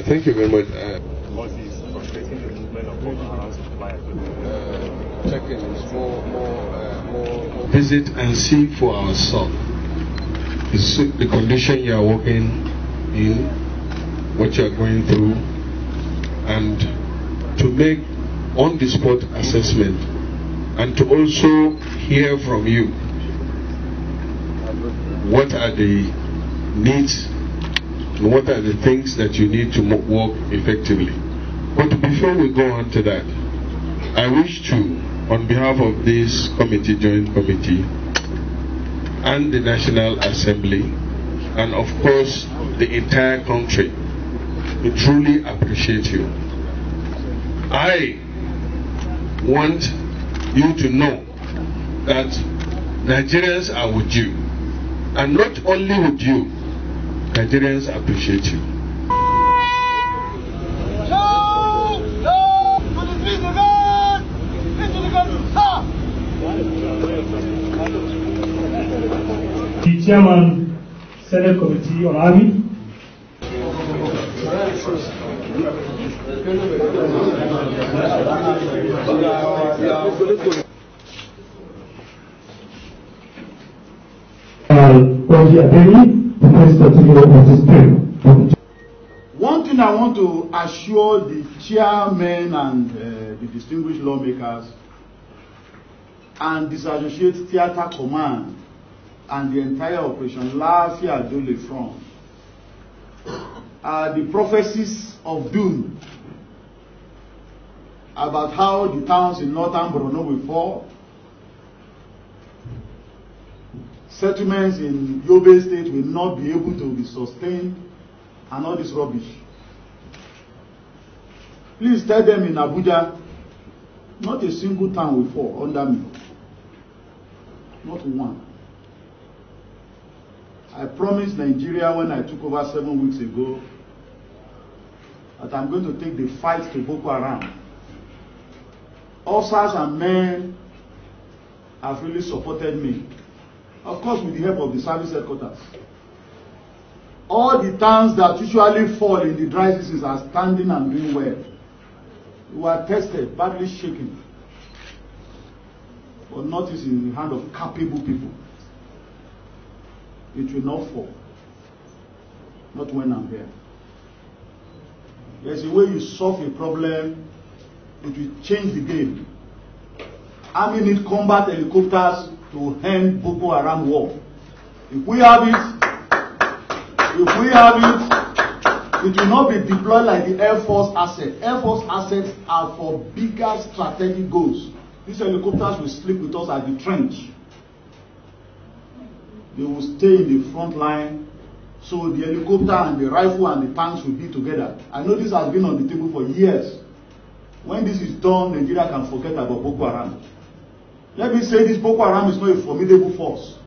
Thank you very much. What is frustrating the movement of Boko Haram suppliers? Checking is more visit and see for ourselves the condition you are working in, what you are going through, and to make on-the-spot assessment, and to also hear from you what are the needs and what are the things that you need to work effectively. But before we go on to that, I wish to, on behalf of this committee, joint committee, and the National Assembly, and of course the entire country, we truly appreciate you. I want you to know that Nigerians are with you, and not only with you, Nigerians appreciate you. The Chairman, Senate Committee on Army. One thing I want to assure the chairman and the distinguished lawmakers and disassociate theater command and the entire Operation Lafiya Dole front are the prophecies of doom about how the towns in northern Borno will fall, settlements in Yobe State will not be able to be sustained, and all this rubbish. Please tell them in Abuja, not a single town will fall under me. Not one. I promised Nigeria when I took over 7 weeks ago that I'm going to take the fight to Boko Haram. Officers and men have really supported me. Of course, with the help of the service headquarters. All the towns that usually fall in the dry seasons are standing and doing well. We are tested, badly shaken. But not is in the hand of capable people. It will not fall. Not when I'm here. There's a way you solve a problem, it will change the game. Army need combat helicopters to end Boko Haram war. If we have it, it will not be deployed like the Air Force assets. Air Force assets are for bigger strategic goals. These helicopters will sleep with us at the trench. They will stay in the front line, so the helicopter and the rifle and the tanks will be together. I know this has been on the table for years. When this is done, Nigeria can forget about Boko Haram. Let me say this, Boko Haram is not a formidable force.